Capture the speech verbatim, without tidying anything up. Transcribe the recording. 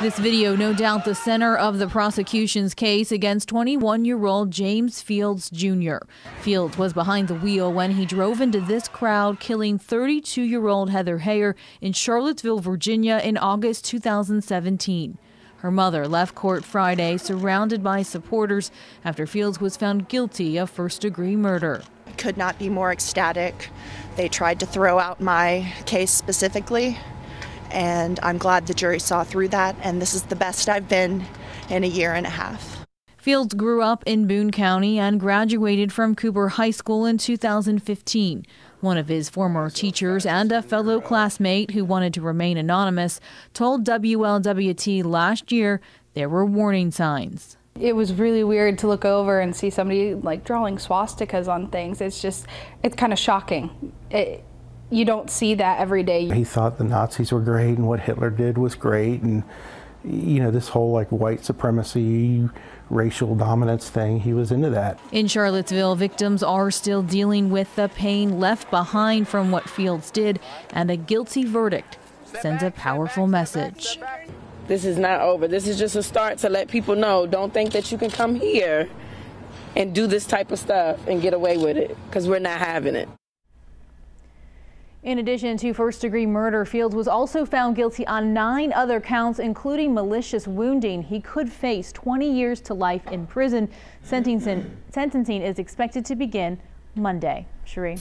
This video, no doubt the center of the prosecution's case against twenty-one-year-old James Fields Junior Fields was behind the wheel when he drove into this crowd, killing thirty-two-year-old Heather Heyer in Charlottesville, Virginia in August two thousand seventeen. Her mother left court Friday surrounded by supporters after Fields was found guilty of first-degree murder. Could not be more ecstatic. They tried to throw out my case specifically, and I'm glad the jury saw through that, and this is the best I've been in a year and a half. Fields grew up in Boone County and graduated from Cooper High School in two thousand fifteen. One of his former teachers and a fellow classmate who wanted to remain anonymous told W L W T last year there were warning signs. It was really weird to look over and see somebody like drawing swastikas on things. It's just, it's kind of shocking. It, You don't see that every day. He thought the Nazis were great and what Hitler did was great, and you know, this whole like white supremacy, racial dominance thing, he was into that. In Charlottesville, victims are still dealing with the pain left behind from what Fields did, and a guilty verdict sends a powerful message. This is not over. This is just a start to let people know, don't think that you can come here and do this type of stuff and get away with it, because we're not having it. In addition to first-degree murder, Fields was also found guilty on nine other counts, including malicious wounding. He could face twenty years to life in prison. Sentencing, sentencing is expected to begin Monday. Cherie.